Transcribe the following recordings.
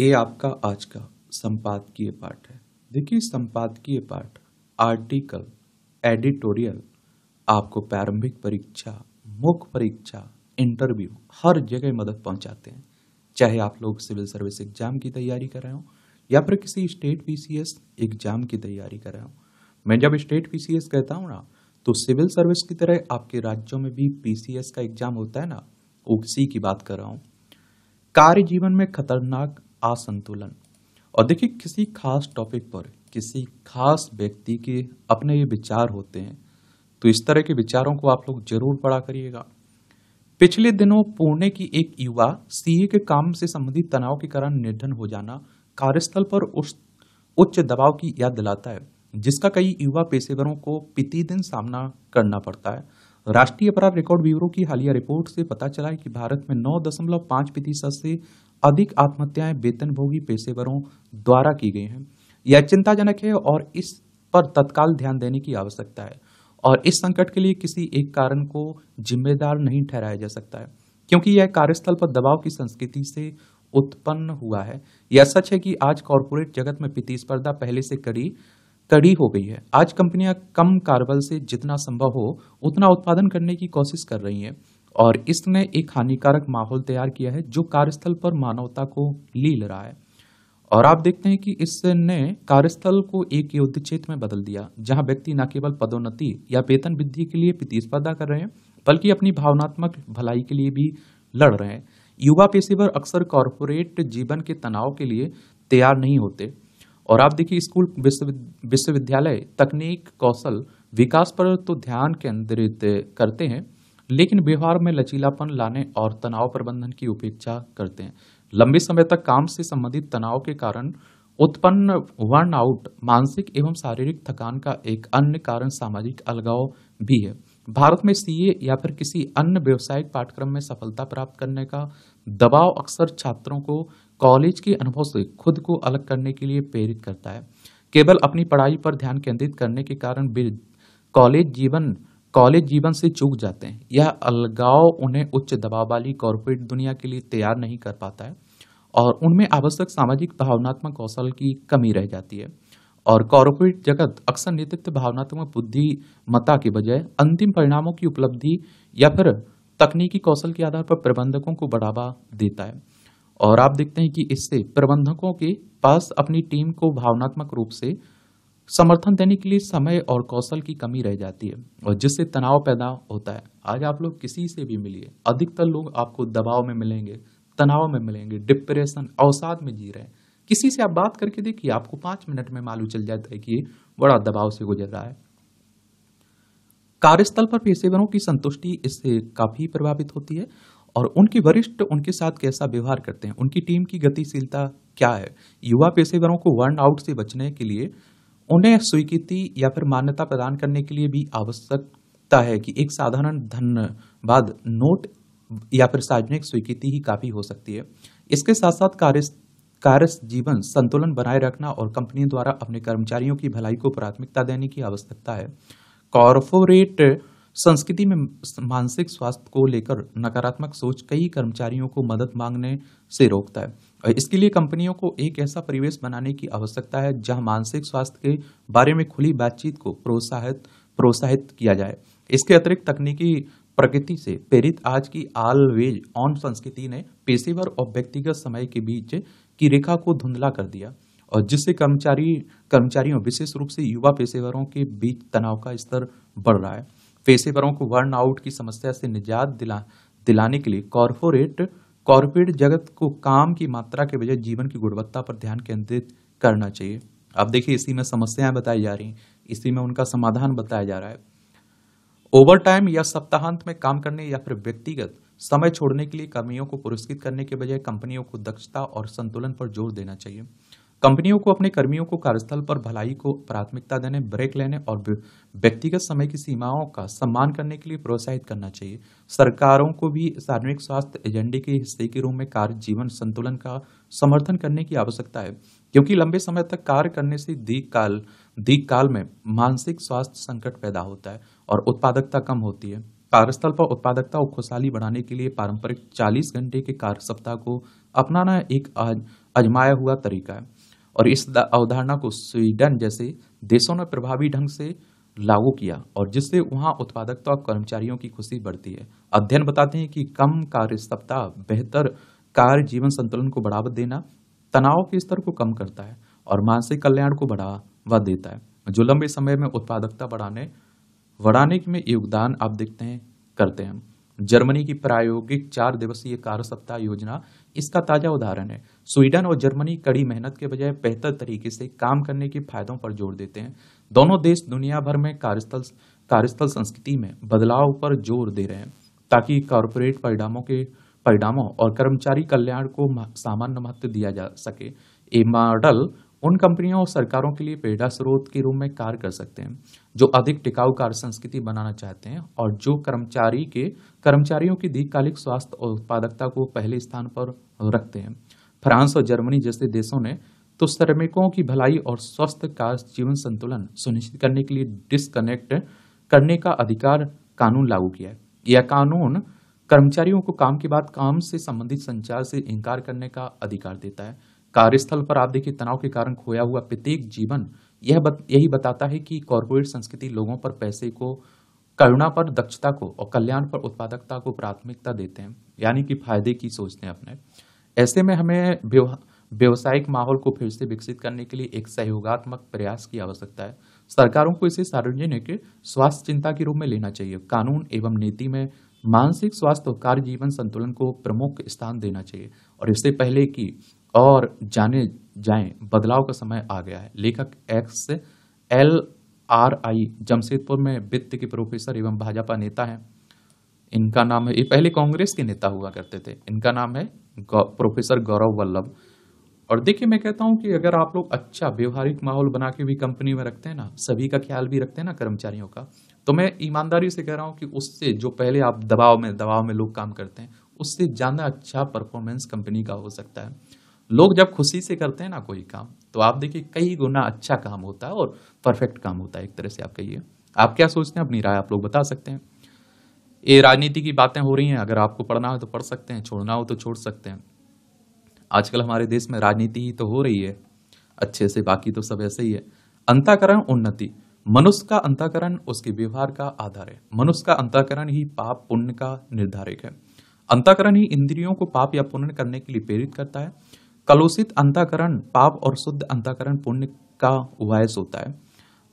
ये आपका आज का संपादकीय पाठ है। देखिए संपादकीय पाठ, आर्टिकल, एडिटोरियल आपको प्रारंभिक परीक्षा, मुख्य परीक्षा, इंटरव्यू हर जगह मदद पहुंचाते हैं। चाहे आप लोग सिविल सर्विस एग्जाम की तैयारी कर रहे हो या फिर किसी स्टेट पीसीएस एग्जाम की तैयारी कर रहे हो। मैं जब स्टेट पीसीएस कहता हूँ ना, तो सिविल सर्विस की तरह आपके राज्यों में भी पीसीएस का एग्जाम होता है ना, उसी की बात कर रहा हूँ। कार्य जीवन में खतरनाक असंतुलन, और देखिए किसी खास टॉपिक पर किसी खास व्यक्ति के अपने ये विचार होते हैं, तो इस तरह के विचारों को आप लोग जरूर पढ़ा करिएगा। पिछले दिनों पुणे की एक युवा सीए के काम से संबंधित तनाव के कारण निधन हो जाना कार्यस्थल पर उस उच्च दबाव की याद दिलाता है जिसका कई युवा पेशेवरों को प्रतिदिन सामना करना पड़ता है। राष्ट्रीय अपराध रिकॉर्ड ब्यूरो की हालिया रिपोर्ट से पता चला है कि भारत में 9.5% से अधिक आत्महत्याएं वेतनभोगी पेशेवरों द्वारा की गई हैं। यह चिंताजनक है और इस पर तत्काल ध्यान देने की आवश्यकता है, और इस संकट के लिए किसी एक कारण को जिम्मेदार नहीं ठहराया जा सकता है क्योंकि यह कार्यस्थल पर दबाव की संस्कृति से उत्पन्न हुआ है। यह सच है कि आज कॉरपोरेट जगत में प्रतिस्पर्धा पहले से कड़ी हो गई है। आज कंपनियां कम कार्यबल से जितना संभव हो उतना उत्पादन करने की कोशिश कर रही हैं, और इसने एक हानिकारक माहौल तैयार किया है जो कार्यस्थल पर मानवता को लील रहा है। और आप देखते हैं कि इसने कार्यस्थल को एक युद्ध क्षेत्र में बदल दिया जहां व्यक्ति न केवल पदोन्नति या वेतन वृद्धि के लिए प्रतिस्पर्धा कर रहे हैं बल्कि अपनी भावनात्मक भलाई के लिए भी लड़ रहे हैं। युवा पेशेवर अक्सर कॉरपोरेट जीवन के तनाव के लिए तैयार नहीं होते, और आप देखिए स्कूल, विश्वविद्यालय तकनीक, कौशल विकास पर तो ध्यान केंद्रित करते हैं लेकिन व्यवहार में लचीलापन लाने और तनाव प्रबंधन की उपेक्षा करते हैं। लंबे समय तक काम से संबंधित तनाव के कारण उत्पन्न वर्नआउट, मानसिक एवं शारीरिक थकान का एक अन्य कारण सामाजिक अलगाव भी है। भारत में सीए या फिर किसी अन्य व्यावसायिक पाठ्यक्रम में सफलता प्राप्त करने का दबाव अक्सर छात्रों को कॉलेज के अनुभव से खुद को अलग करने के लिए प्रेरित करता है। केवल अपनी पढ़ाई पर ध्यान केंद्रित करने के कारण वे कॉलेज जीवन से चूक जाते हैं। यह अलगाव उन्हें उच्च दबाव वाली कॉर्पोरेट दुनिया के लिए तैयार नहीं कर पाता है और उनमें आवश्यक सामाजिक भावनात्मक कौशल की कमी रह जाती है। और कॉर्पोरेट जगत अक्सर नेतृत्व, भावनात्मक बुद्धिमत्ता के बजाय अंतिम परिणामों की उपलब्धि या फिर तकनीकी कौशल के आधार पर प्रबंधकों को बढ़ावा देता है, और आप देखते हैं कि इससे प्रबंधकों के पास अपनी टीम को भावनात्मक रूप से समर्थन देने के लिए समय और कौशल की कमी रह जाती है, और जिससे तनाव पैदा होता है। आज आप लोग किसी से भी मिलिए, अधिकतर लोग आपको दबाव में मिलेंगे, तनाव में मिलेंगे, डिप्रेशन, अवसाद में जी रहे हैं। किसी से आप बात करके देखिए, आपको 5 मिनट में मालूम चल जाता है कि बड़ा दबाव से गुजर रहा है। कार्यस्थल पर पेशेवरों की संतुष्टि इससे काफी प्रभावित होती है, और उनके वरिष्ठ उनके साथ कैसा व्यवहार करते हैं, उनकी टीम की गतिशीलता क्या है। युवा पेशेवरों को बर्नआउट से बचने के लिए उन्हें स्वीकृति या फिर मान्यता प्रदान करने के लिए भी आवश्यकता है कि एक साधारण धन्यवाद नोट या फिर सार्वजनिक स्वीकृति ही काफी हो सकती है। इसके साथ साथ कार्य जीवन संतुलन बनाए रखना और कंपनी द्वारा अपने कर्मचारियों की भलाई को प्राथमिकता देने की आवश्यकता है। कॉर्पोरेट संस्कृति में मानसिक स्वास्थ्य को लेकर नकारात्मक सोच कई कर्मचारियों को मदद मांगने से रोकता है, और इसके लिए कंपनियों को एक ऐसा परिवेश बनाने की आवश्यकता है जहां मानसिक स्वास्थ्य के बारे में खुली बातचीत को प्रोत्साहित किया जाए। इसके अतिरिक्त तकनीकी प्रकृति से प्रेरित आज की ऑलवेज ऑन संस्कृति ने पेशेवर और व्यक्तिगत समय के बीच की रेखा को धुंधला कर दिया, और जिससे कर्मचारियों विशेष रूप से युवा पेशेवरों के बीच तनाव का स्तर बढ़ रहा है। पेशेवरों को बर्नआउट की समस्या से निजात दिलाने के लिए कॉर्पोरेट जगत को काम की मात्रा के बजाय जीवन की गुणवत्ता पर ध्यान केंद्रित करना चाहिए। अब देखिए इसी में समस्याएं बताई जा रही हैं, इसी में उनका समाधान बताया जा रहा है। ओवरटाइम या सप्ताहांत में काम करने या फिर व्यक्तिगत समय छोड़ने के लिए कर्मियों को पुरस्कृत करने के बजाय कंपनियों को दक्षता और संतुलन पर जोर देना चाहिए। कंपनियों को अपने कर्मियों को कार्यस्थल पर भलाई को प्राथमिकता देने, ब्रेक लेने और व्यक्तिगत समय की सीमाओं का सम्मान करने के लिए प्रोत्साहित करना चाहिए। सरकारों को भी सार्वजनिक स्वास्थ्य एजेंडे के हिस्से के रूप में कार्य जीवन संतुलन का समर्थन करने की आवश्यकता है, क्योंकि लंबे समय तक कार्य करने से दीर्घकाल में मानसिक स्वास्थ्य संकट पैदा होता है और उत्पादकता कम होती है। कार्यस्थल पर उत्पादकता और खुशहाली बढ़ाने के लिए पारंपरिक 40 घंटे के कार्य सप्ताह को अपनाना एक आजमाया हुआ तरीका है और इस अवधारणा को स्वीडन जैसे देशों ने प्रभावी ढंग से लागू किया और जिससे वहां उत्पादकता और कर्मचारियों की खुशी बढ़ती है। अध्ययन बताते हैं कि कम कार्य सप्ताह बेहतर कार्य जीवन संतुलन को बढ़ावा देना तनाव के स्तर को कम करता है और मानसिक कल्याण को बढ़ावा देता है, जो लंबे समय में उत्पादकता बढ़ाने में योगदान आप देखते हैं करते हैं। जर्मनी की प्रायोगिक 4 दिवसीय कार्य सप्ताह योजना इसका ताजा उदाहरण है। स्वीडन और जर्मनी कड़ी मेहनत के बजाय बेहतर तरीके से काम करने के फायदों पर जोर देते हैं। दोनों देश दुनिया भर में कार्यस्थल संस्कृति में बदलाव पर जोर दे रहे हैं ताकि कॉरपोरेट परिणामों और कर्मचारी कल्याण को सामान्य महत्व दिया जा सके। ये मॉडल उन कंपनियों और सरकारों के लिए प्रेरणा स्रोत के रूप में कार्य कर सकते हैं जो अधिक टिकाऊ कार्य संस्कृति बनाना चाहते हैं और जो कर्मचारियों की दीर्घकालिक स्वास्थ्य और उत्पादकता को पहले स्थान पर रखते हैं। फ्रांस और जर्मनी जैसे देशों ने तो श्रमिकों की भलाई और स्वस्थ कार्य जीवन संतुलन सुनिश्चित करने के लिए डिस्कनेक्ट करने का अधिकार कानून लागू किया है। यह कानून कर्मचारियों को काम के बाद काम से संबंधित संचार से इनकार करने का अधिकार देता है। कार्यस्थल पर आप देखिए तनाव के कारण खोया हुआ प्रत्येक जीवन यही बताता है कि कॉर्पोरेट संस्कृति लोगों पर पैसे को, करुणा पर दक्षता को और कल्याण पर उत्पादकता को प्राथमिकता देते हैं, यानी कि फायदे की सोचते हैं अपने। ऐसे में हमें व्यवसायिक माहौल को फिर से विकसित करने के लिए एक सहयोगात्मक प्रयास की आवश्यकता है। सरकारों को इसे सार्वजनिक स्वास्थ्य चिंता के रूप में लेना चाहिए। कानून एवं नीति में मानसिक स्वास्थ्य और कार्य जीवन संतुलन को प्रमुख स्थान देना चाहिए और इससे पहले कि और जाने जाएं बदलाव का समय आ गया है। लेखक XLRI जमशेदपुर में वित्त के प्रोफेसर एवं भाजपा नेता हैं। इनका नाम है, ये पहले कांग्रेस के नेता हुआ करते थे, इनका नाम है प्रोफेसर गौरव वल्लभ। और देखिए मैं कहता हूं कि अगर आप लोग अच्छा व्यवहारिक माहौल बना के भी कंपनी में रखते हैं ना, सभी का ख्याल भी रखते हैं ना कर्मचारियों का, तो मैं ईमानदारी से कह रहा हूँ कि उससे जो पहले आप दबाव में लोग काम करते हैं उससे ज़्यादा अच्छा परफॉर्मेंस कंपनी का हो सकता है। लोग जब खुशी से करते हैं ना कोई काम तो आप देखिए कई गुना अच्छा काम होता है और परफेक्ट काम होता है एक तरह से आप कहिए। आप क्या सोचते हैं, अपनी राय आप लोग बता सकते हैं। ये राजनीति की बातें हो रही हैं, अगर आपको पढ़ना हो तो पढ़ सकते हैं, छोड़ना हो तो छोड़ सकते हैं। आजकल हमारे देश में राजनीति ही तो हो रही है अच्छे से, बाकी तो सब ऐसे ही है। अंतःकरण उन्नति, मनुष्य का अंतःकरण उसके व्यवहार का आधार है। मनुष्य का अंतःकरण ही पाप पुण्य का निर्धारक है। अंतःकरण ही इंद्रियों को पाप या पुण्य करने के लिए प्रेरित करता है। कलुषित अंतःकरण पाप और शुद्ध अंतःकरण पुण्य का वायस होता है।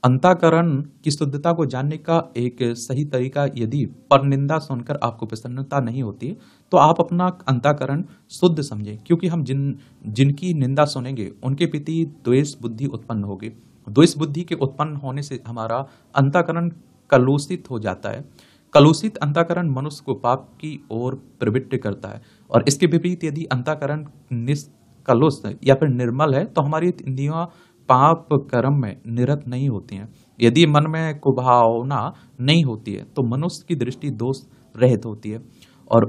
अंतःकरण की शुद्धता को जानने का एक सही तरीका, यदि परनिंदा सुनकर आपको प्रसन्नता नहीं होती तो आप अपना अंतःकरण शुद्ध समझें, क्योंकि हम जिनकी निंदा सुनेंगे उनके प्रति द्वेष बुद्धि उत्पन्न होगी। द्वेष बुद्धि के उत्पन्न होने से हमारा अंतःकरण कलुषित हो जाता है। कलुषित अंतःकरण मनुष्य को पाप की ओर प्रवृत्त करता है और इसके विपरीत यदि अंतःकरण कलुष या फिर निर्मल है तो हमारी इंद्रियां पाप कर्म में निरत नहीं होती हैं। यदि मन में कुभावना नहीं होती है तो मनुष्य की दृष्टि दोष रहित होती है और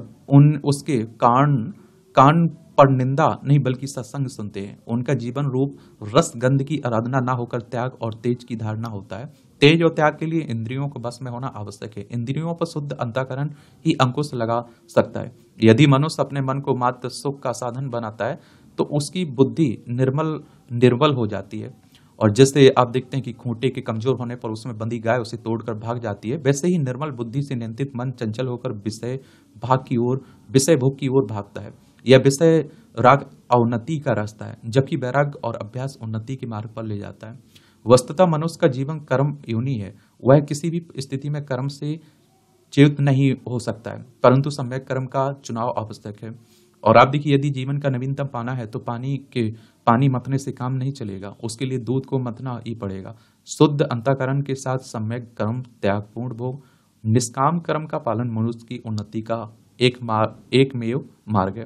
उसके कान पर निंदा नहीं बल्कि सत्संग सुनते हैं। उनका जीवन रूप रस गंध की आराधना ना होकर त्याग और तेज की धारणा होता है। तेज और त्याग के लिए इंद्रियों को बस में होना आवश्यक है। इंद्रियों पर शुद्ध अंतःकरण ही अंकुश लगा सकता है। यदि मनुष्य अपने मन को मात्र सुख का साधन बनाता है तो उसकी बुद्धि निर्बल हो जाती है और जैसे आप देखते हैं कि खूंटे के कमजोर होने पर उसमें बंधी गाय उसे तोड़कर भाग जाती है, वैसे ही निर्मल बुद्धि से नियंत्रित मन चंचल होकर विषय भोग की ओर भागता है। यह विषय राग अवनति का रास्ता है, जबकि वैराग्य और अभ्यास उन्नति के मार्ग पर ले जाता है। वस्तुतः मनुष्य का जीवन कर्म योनि है। वह किसी भी स्थिति में कर्म से च्युत नहीं हो सकता है, परंतु सम्यक कर्म का चुनाव आवश्यक है। और आप देखिए यदि जीवन का नवीनतम पाना है तो पानी मथने से काम नहीं चलेगा, उसके लिए दूध को मथना ही पड़ेगा। शुद्ध अंतःकरण के साथ सम्यक कर्म, त्यागपूर्ण भोग, निष्काम कर्म का पालन मनुष्य की उन्नति का एकमेव मार्ग है।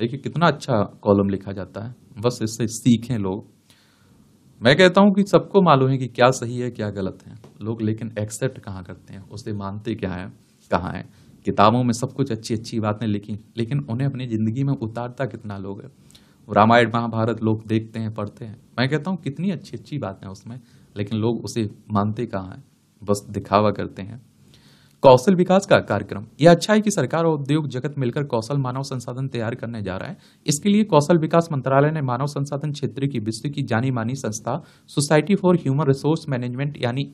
देखिए कितना अच्छा कॉलम लिखा जाता है, बस इससे सीखें लोग। मैं कहता हूँ कि सबको मालूम है कि क्या सही है क्या गलत है लोग, लेकिन एक्सेप्ट कहाँ करते हैं, उसे मानते क्या है कहाँ है। किताबों में सब कुछ अच्छी अच्छी बातें लिखी, लेकिन उन्हें अपनी ज़िंदगी में उतारता कितना लोग है। रामायण महाभारत लोग देखते हैं, पढ़ते हैं, मैं कहता हूँ कितनी अच्छी अच्छी बातें उसमें, लेकिन लोग उसे मानते कहाँ हैं, बस दिखावा करते हैं। कौशल विकास का कार्यक्रम। यह अच्छा है कि सरकार और उद्योग जगत मिलकर कौशल मानव संसाधन तैयार करने जा रहा है। इसके लिए कौशल विकास मंत्रालय ने मानव संसाधन क्षेत्र की विश्व की जानी मानी संस्था society for human resource management यानी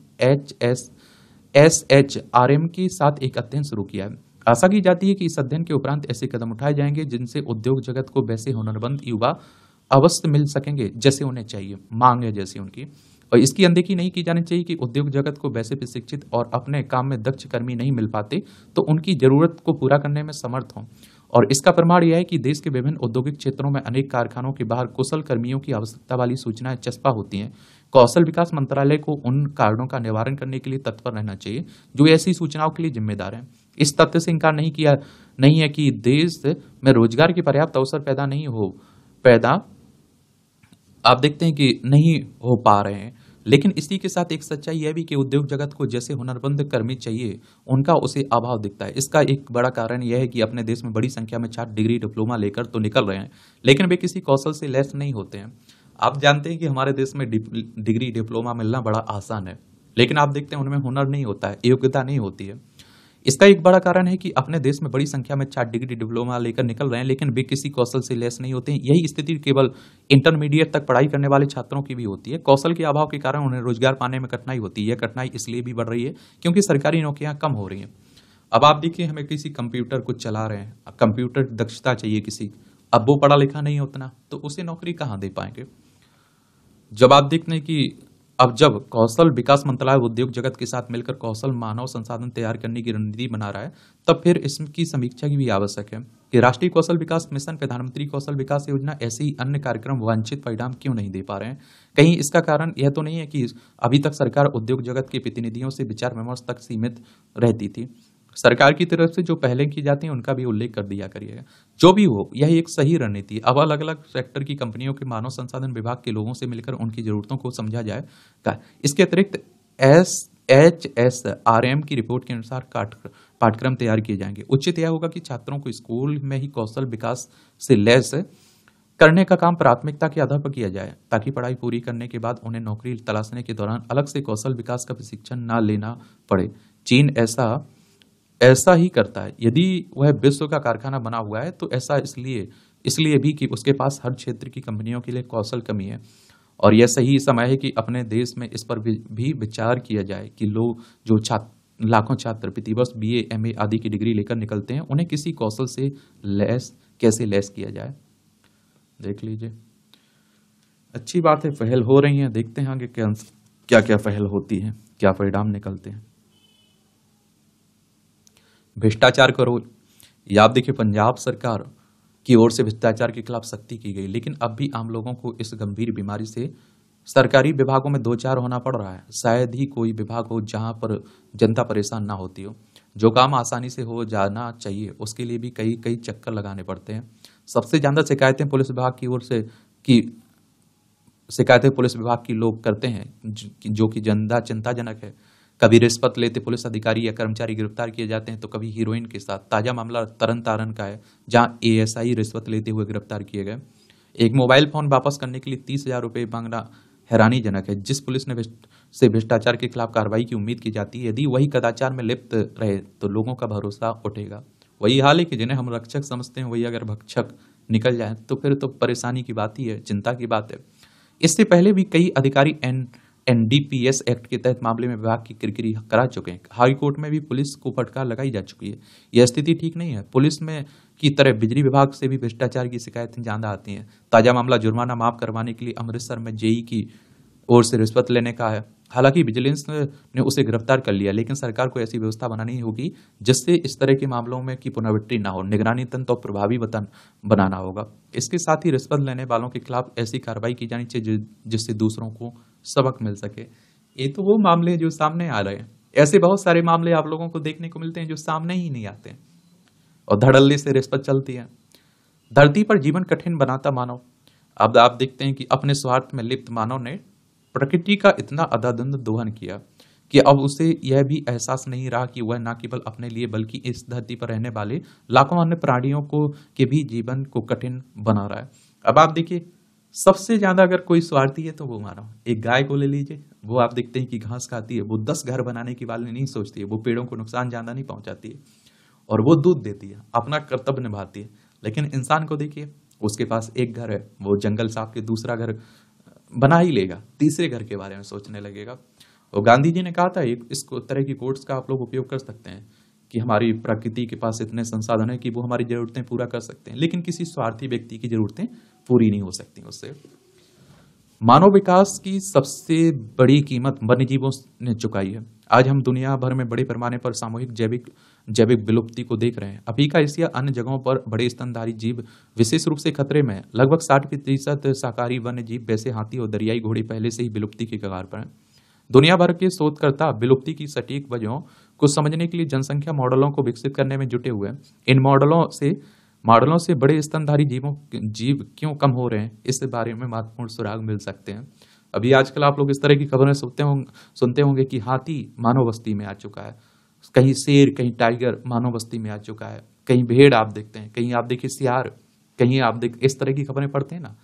SHRM के साथ एक अध्ययन शुरू किया है। आशा की जाती है कि इस अध्ययन के उपरांत ऐसे कदम उठाए जाएंगे जिनसे उद्योग जगत को वैसे हुनरमंद युवा अवश्य मिल सकेंगे जैसे उन्हें चाहिए, मांग है जैसी उनकी, और इसकी अनदेखी नहीं की जानी चाहिए कि उद्योग जगत को वैसे प्रशिक्षित और अपने काम में दक्ष कर्मी नहीं मिल पाते तो उनकी जरूरत को पूरा करने में समर्थ हों। और इसका प्रमाण यह है कि देश के विभिन्न औद्योगिक क्षेत्रों में अनेक कारखानों के बाहर कुशल कर्मियों की आवश्यकता वाली सूचनाएं चस्पा होती हैं। कौशल विकास मंत्रालय को उन कारणों का निवारण करने के लिए तत्पर रहना चाहिए जो ऐसी सूचनाओं के लिए जिम्मेदार हैं। इस तथ्य से इनकार नहीं है कि देश में रोजगार के पर्याप्त अवसर पैदा नहीं हो पा रहे हैं, लेकिन इसी के साथ एक सच्चाई यह भी कि उद्योग जगत को जैसे हुनरमंद कर्मी चाहिए उनका उसे अभाव दिखता है। इसका एक बड़ा कारण यह है कि अपने देश में बड़ी संख्या में 4 डिग्री डिप्लोमा लेकर तो निकल रहे हैं, लेकिन वे किसी कौशल से लैस नहीं होते हैं। आप जानते हैं कि हमारे देश में डिग्री डिप्लोमा मिलना बड़ा आसान है, लेकिन आप देखते हैं उनमें हुनर नहीं होता है, योग्यता नहीं होती है। इसका एक बड़ा कारण है कि अपने देश में बड़ी संख्या में 4 डिग्री डिप्लोमा लेकर निकल रहे हैं, लेकिन वे किसी कौशल से लैस नहीं होते हैं। यही स्थिति केवल इंटरमीडिएट तक पढ़ाई करने वाले छात्रों की भी होती है। कौशल के अभाव के कारण उन्हें रोजगार पाने में कठिनाई होती है। यह कठिनाई इसलिए भी बढ़ रही है क्योंकि सरकारी नौकरियां कम हो रही हैं। अब आप देखिए, हमें किसी कंप्यूटर को चला रहे हैं, कंप्यूटर दक्षता चाहिए किसी, अब वो पढ़ा लिखा नहीं होता तो उसे नौकरी कहाँ दे पाएंगे। जब आप देखते हैं कि जब कौशल विकास मंत्रालय उद्योग जगत के साथ मिलकर कौशल मानव संसाधन तैयार करने की रणनीति बना रहा है, तब फिर इसकी समीक्षा की भी आवश्यक है कि राष्ट्रीय कौशल विकास मिशन, प्रधानमंत्री कौशल विकास योजना, ऐसे ही अन्य कार्यक्रम वांछित परिणाम क्यों नहीं दे पा रहे हैं। कहीं इसका कारण यह तो नहीं है कि अभी तक सरकार उद्योग जगत के प्रतिनिधियों से विचार विमर्श तक सीमित रहती थी। सरकार की तरफ से जो पहले की जाती है उनका भी उल्लेख कर दिया करिएगा। जो भी हो, यह एक सही रणनीति। अब अलग अलग सेक्टर की कंपनियों के मानव संसाधन विभाग के लोगों से मिलकर उनकी जरूरतों को समझा जाएगा। इसके अतिरिक्त SHSRM की रिपोर्ट के अनुसार पाठ्यक्रम तैयार किए जाएंगे। उचित यह होगा कि छात्रों को स्कूल में ही कौशल विकास से लैस करने का काम प्राथमिकता के आधार पर किया जाए, ताकि पढ़ाई पूरी करने के बाद उन्हें नौकरी तलाशने के दौरान अलग से कौशल विकास का प्रशिक्षण न लेना पड़े। चीन ऐसा ही करता है। यदि वह विश्व का कारखाना बना हुआ है तो ऐसा इसलिए भी कि उसके पास हर क्षेत्र की कंपनियों के लिए कौशल कमी है, और यह सही समय है कि अपने देश में इस पर भी विचार किया जाए कि लोग जो लाखों छात्र प्रतिवर्ष BA MA आदि की डिग्री लेकर निकलते हैं उन्हें किसी कौशल से कैसे लैस किया जाए। देख लीजिए, अच्छी बात है, पहल हो रही है। देखते हैं आगे क्या क्या पहल होती है, क्या परिणाम निकलते हैं। भ्रष्टाचार का रोल, या आप देखिए, पंजाब सरकार की ओर से भ्रष्टाचार के खिलाफ सख्ती की गई, लेकिन अब भी आम लोगों को इस गंभीर बीमारी से सरकारी विभागों में दो चार होना पड़ रहा है। शायद ही कोई विभाग हो जहां पर जनता परेशान ना होती हो। जो काम आसानी से हो जाना चाहिए उसके लिए भी कई चक्कर लगाने पड़ते हैं। सबसे ज़्यादा शिकायतें पुलिस विभाग की लोग करते हैं, जो कि चिंताजनक है। कभी रिश्वत लेते पुलिस अधिकारी या कर्मचारी गिरफ्तार किए जाते हैं तो कभी हीरोइन के साथ। ताजा मामला तरन का है, जहां ASI रिश्वत लेते हुए गिरफ्तार किए गए। एक मोबाइल फोन वापस करने के लिए 30,000 रुपये मांगना हैरानीजनक है। जिस पुलिस ने भ्रष्टाचार के खिलाफ कार्रवाई की उम्मीद की जाती है, यदि वही कदाचार में लिप्त रहे तो लोगों का भरोसा उठेगा। वही हाल है कि जिन्हें हम रक्षक समझते हैं वही अगर भक्षक निकल जाए तो फिर तो परेशानी की बात ही है, चिंता की बात है। इससे पहले भी कई अधिकारी NDPS एक्ट के तहत मामले में विभाग की किरकिरी करा चुके हैं। हाई कोर्ट में भी पुलिस को फटकार लगाई जा चुकी है। यह स्थिति ठीक नहीं है। पुलिस में की तरह बिजली विभाग से भी भ्रष्टाचार की शिकायतें ज़्यादा आती हैं। ताज़ा मामला जुर्माना माफ करवाने के लिए अमृतसर में JE की ओर से रिश्वत लेने का है। हालांकि विजिलेंस ने उसे गिरफ्तार कर लिया, लेकिन सरकार को ऐसी व्यवस्था बनानी होगी जिससे इस तरह के मामलों में की पुनरावृत्ति ना हो। निगरानी तंत्र और प्रभावी बनाना होगा। इसके साथ ही रिश्वत लेने वालों के खिलाफ ऐसी कार्रवाई की जानी चाहिए जिससे दूसरों को सबक मिल सके। ये तो वो मामले जो सामने आ रहे हैं। ऐसे बहुत सारे मामले आप लोगों को देखने को मिलते हैं जो सामने ही नहीं आते, और धड़ल्ले से रिश्वत चलती है। धरती पर जीवन कठिन बनाता मानव, अब आप देखते हैं कि अपने स्वार्थ में लिप्त मानव ने प्रकृति का इतना अधाधुंध दोहन किया कि अब उसे यह भी एहसास नहीं रहा कि वह न केवल अपने लिए बल्कि इस धरती पर रहने वाले लाखों अन्य प्राणियों को के भी जीवन को कठिन बना रहा है। अब आप देखिए, सबसे ज़्यादा अगर कोई स्वार्थी है तो वो मानव। एक गाय को ले लीजिए, वो आप देखते हैं कि घास खाती है, वो 10 घर बनाने की वाले नहीं सोचती है, वो पेड़ों को नुकसान ज़्यादा नहीं पहुंचाती है और वो दूध देती है, अपना कर्तव्य निभाती है। लेकिन इंसान को देखिए, उसके पास एक घर है, वो जंगल साफ के दूसरा घर बना ही लेगा, तीसरे घर के बारे में सोचने लगेगा। और गांधी जी ने कहा था इसको तरह की कोट्स का आप लोग उपयोग कर सकते हैं कि हमारी प्रकृति के पास इतने संसाधन हैं कि वो हमारी ज़रूरतें पूरा कर सकते हैं, लेकिन किसी स्वार्थी व्यक्ति की ज़रूरतें पूरी नहीं हो सकती उससे। मानव विकास की सबसे बड़ी कीमत वन्य जीवों ने चुकाई है। आज हम दुनिया भर में बड़े पैमाने पर सामूहिक जैविक विलुप्ति को देख रहे हैं। अफ्रीका, एशिया, अन्य जगहों पर बड़े स्तनधारी जीव विशेष रूप से खतरे में हैं। लगभग 60% शाकाहारी वन्य जीव जैसे हाथी और दरियाई घोड़े पहले से ही विलुप्ति के कगार पर हैं। दुनिया भर के शोधकर्ता विलुप्ति की सटीक वजहों को समझने के लिए जनसंख्या मॉडलों को विकसित करने में जुटे हुए हैं। इन मॉडलों से बड़े स्तनधारी जीव क्यों कम हो रहे हैं, इस बारे में महत्वपूर्ण सुराग मिल सकते हैं। अभी आजकल आप लोग इस तरह की खबरें सुनते होंगे कि हाथी मानव बस्ती में आ चुका है, कहीं शेर, कहीं टाइगर मानव बस्ती में आ चुका है, कहीं भेड़ आप देखते हैं, कहीं आप देखिए सियार, कहीं आप इस तरह की खबरें पढ़ते हैं ना,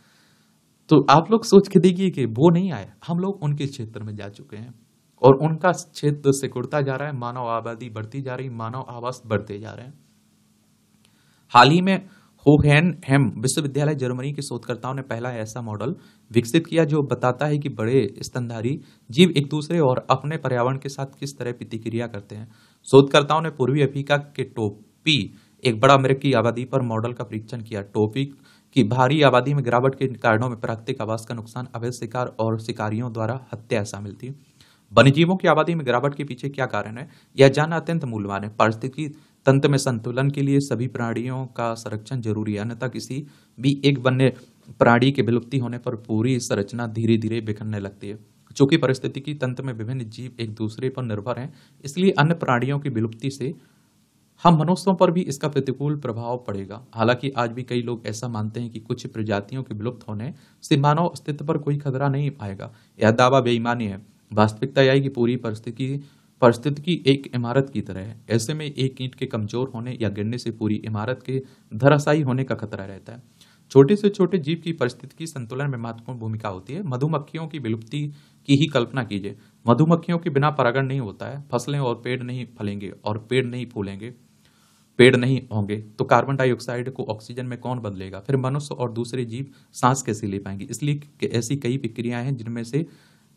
तो आप लोग सोच के देखिए कि वो नहीं आए, हम लोग उनके क्षेत्र में जा चुके हैं और उनका क्षेत्र सिकुड़ता जा रहा है, मानव आबादी बढ़ती जा रही, मानव आवास बढ़ते जा रहे हैं। हाल ही में कोहेन हेम विश्वविद्यालय जर्मनी के शोधकर्ताओं ने पहला ऐसा मॉडल विकसित किया जो बताता है कि बड़े स्तनधारी जीव एक दूसरे और अपने पर्यावरण के साथ किस तरह प्रतिक्रिया करते हैं। शोधकर्ताओं ने पूर्वी अफ्रीका के टोपी एक बड़ा अमेरिकी की आबादी पर मॉडल का परीक्षण किया। टोपी की भारी आबादी में गिरावट के कारणों में प्राकृतिक आवास का नुकसान, अवैध शिकार और शिकारियों द्वारा हत्या शामिल थी। वन्यजीवों की आबादी में गिरावट के पीछे क्या कारण है, यह जानना अत्यंत मूल्यवान है। पारिस्थितिकी तंत्र में संतुलन के लिए सभी प्राणियों का संरक्षण जरूरी है, अन्यथा किसी भी एक वन्य प्राणी के विलुप्ति होने पर पूरी संरचना धीरे धीरे बिखरने लगती है। चूंकि पारिस्थितिकी तंत्र में विभिन्न जीव एक दूसरे पर निर्भर हैं, इसलिए अन्य प्राणियों की विलुप्ति से हम मनुष्यों पर भी इसका प्रतिकूल प्रभाव पड़ेगा। हालांकि आज भी कई लोग ऐसा मानते हैं कि कुछ प्रजातियों के विलुप्त होने से मानव अस्तित्व पर कोई खतरा नहीं आएगा। यह दावा बेईमानी है। वास्तविकता यह है कि पूरी परिस्थिति की एक इमारत की तरह है। ऐसे में एक ईंट के कमजोर होने या गिरने से पूरी इमारत के धराशायी होने का खतरा रहता है। छोटे से छोटे जीव की परिस्थितिकी संतुलन में महत्वपूर्ण भूमिका होती है। मधुमक्खियों की विलुप्ति की ही कल्पना कीजिए। मधुमक्खियों के बिना परागण नहीं होता है, फसलें और पेड़ नहीं फलेंगे और पेड़ नहीं फूलेंगे, पेड़ नहीं होंगे तो कार्बन डाइऑक्साइड को ऑक्सीजन में कौन बदलेगा, फिर मनुष्य और दूसरे जीव सांस कैसे ले पाएंगे। इसलिए ऐसी कई प्रक्रियाएं हैं जिनमें से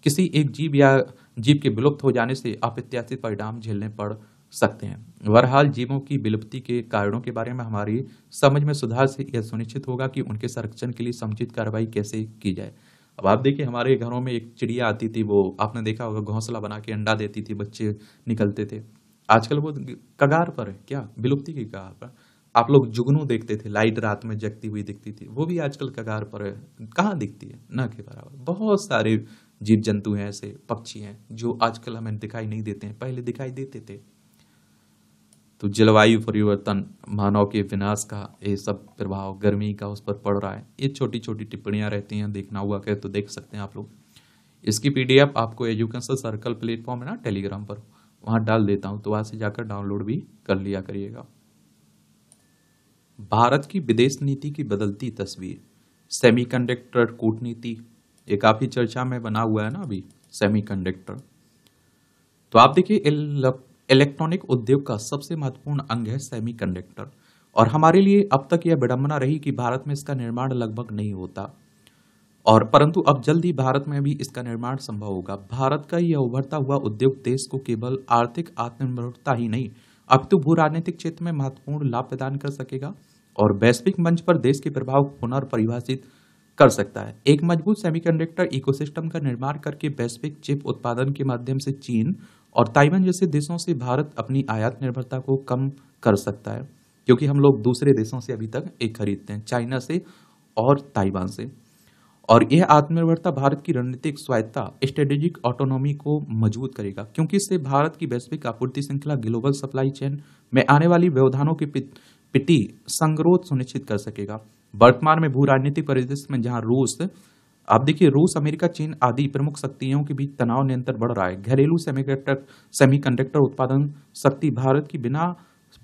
किसी एक जीव या जीव के विलुप्त हो जाने से अप्रत्याशित परिणाम झेलने पड़ सकते हैं। बहरहाल, जीवों की विलुप्ति के कारणों के बारे में हमारी समझ में सुधार से यह सुनिश्चित होगा कि उनके संरक्षण के लिए समुचित कार्रवाई कैसे की जाए। अब आप देखिए, हमारे घरों में एक चिड़िया आती थी, वो आपने देखा होगा घोंसला बना के अंडा देती थी, बच्चे निकलते थे। आजकल वो कगार पर है, क्या विलुप्ति के कगार पर। आप लोग जुगनू देखते थे, लाइट रात में जगती हुई दिखती थी, वो भी आजकल कगार पर है, कहाँ दिखती है, ना के बराबर। बहुत सारे जीव जंतु हैं, ऐसे पक्षी हैं जो आजकल हमें दिखाई नहीं देते हैं, पहले दिखाई देते थे। तो जलवायु परिवर्तन, मानव के विनाश का ये सब प्रभाव, गर्मी का उस पर पड़ रहा है। ये छोटी छोटी टिप्पणियाँ रहती हैं, देखना हुआ क्या तो देख सकते हैं आप लोग। इसकी PDF आपको एजुकेशन सर्कल प्लेटफॉर्म है ना, टेलीग्राम पर, वहाँ डाल देता हूँ, तो वहाँ से जाकर डाउनलोड भी कर लिया करिएगा। भारत की विदेश नीति की बदलती तस्वीर, सेमीकंडक्टर कूटनीति, ये काफ़ी चर्चा में बना हुआ है ना अभी सेमीकंडक्टर। तो आप देखिए, इलेक्ट्रॉनिक उद्योग का सबसे महत्वपूर्ण अंग है सेमीकंडक्टर, और हमारे लिए अब तक यह विडंबना रही कि भारत में इसका निर्माण लगभग नहीं होता, और परंतु अब जल्द ही भारत में भी इसका निर्माण संभव होगा। भारत का यह उभरता हुआ उद्योग देश को केवल आर्थिक आत्मनिर्भरता ही नहीं, अब तो भू राजनीतिक क्षेत्र में महत्वपूर्ण लाभ प्रदान कर सकेगा और वैश्विक मंच पर देश के प्रभाव को पुनर्परिभाषित कर सकता है। एक मजबूत सेमीकंडक्टर इकोसिस्टम का निर्माण करके वैश्विक चिप उत्पादन के माध्यम से चीन और ताइवान जैसे देशों से भारत अपनी आयात निर्भरता को कम कर सकता है, क्योंकि हम लोग दूसरे देशों से अभी तक एक खरीदते हैं, चाइना से और ताइवान से। और यह आत्मनिर्भरता भारत की रणनीतिक स्वायत्तता, स्ट्रेटेजिक ऑटोनॉमी को मजबूत करेगा, क्योंकि इससे भारत की वैश्विक आपूर्ति श्रृंखला, ग्लोबल सप्लाई चेन में आने वाली व्यवधानों के प्रति संगरोध सुनिश्चित कर सकेगा। वर्तमान में भू राजनीतिक परिदृश्य में जहां रूस, आप देखिए रूस, अमेरिका, चीन आदि प्रमुख शक्तियों के बीच तनाव नियंत्रण बढ़ रहा है, घरेलू सेमीकंडक्टर उत्पादन शक्ति भारत की बिना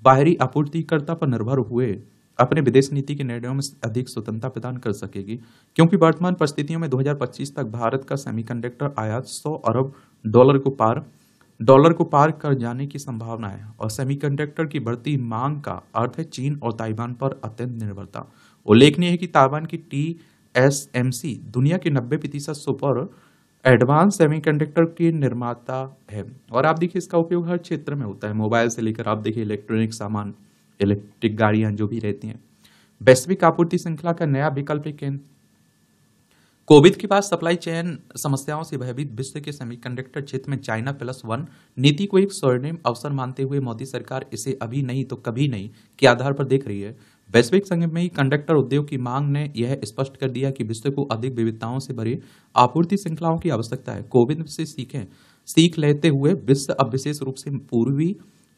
बाहरी आपूर्तिकर्ता पर निर्भर हुए अपने विदेश नीति के निर्णयों में अधिक स्वतंत्रता प्रदान कर सकेगी, क्योंकि वर्तमान परिस्थितियों में 2025 तक भारत का सेमीकंडक्टर आयात 100 अरब डॉलर को पार कर जाने की संभावना है। और सेमीकंडक्टर की बढ़ती मांग का अर्थ है चीन और ताइवान पर अत्यंत निर्भरता। उल्लेखनीय है कि ताइवान की TSMC दुनिया के 90% सुपर एडवांस सेमीकंडक्टर के निर्माता है। और आप देखिए इसका उपयोग हर क्षेत्र में होता है, मोबाइल से लेकर आप देखिए इलेक्ट्रॉनिक सामान, इलेक्ट्रिक गाड़ियां जो भी रहती हैं। वैश्विक आपूर्ति श्रृंखला का नया विकल्प है केंद्र। कोविड के बाद सप्लाई चेन समस्याओं से भयभीत विश्व के सेमीकंडक्टर क्षेत्र में China+1 नीति को एक स्वर्णिम अवसर मानते हुए मोदी सरकार इसे अभी नहीं तो कभी नहीं के आधार पर देख रही है। वैश्विक संघ में कंडक्टर उद्योग की मांग ने यह स्पष्ट कर दिया कि विश्व को अधिक विविधताओं से भरी आपूर्ति श्रृंखलाओं की आवश्यकता है। कोविड से सीख लेते हुए विश्व अब विशेष रूप से पूर्वी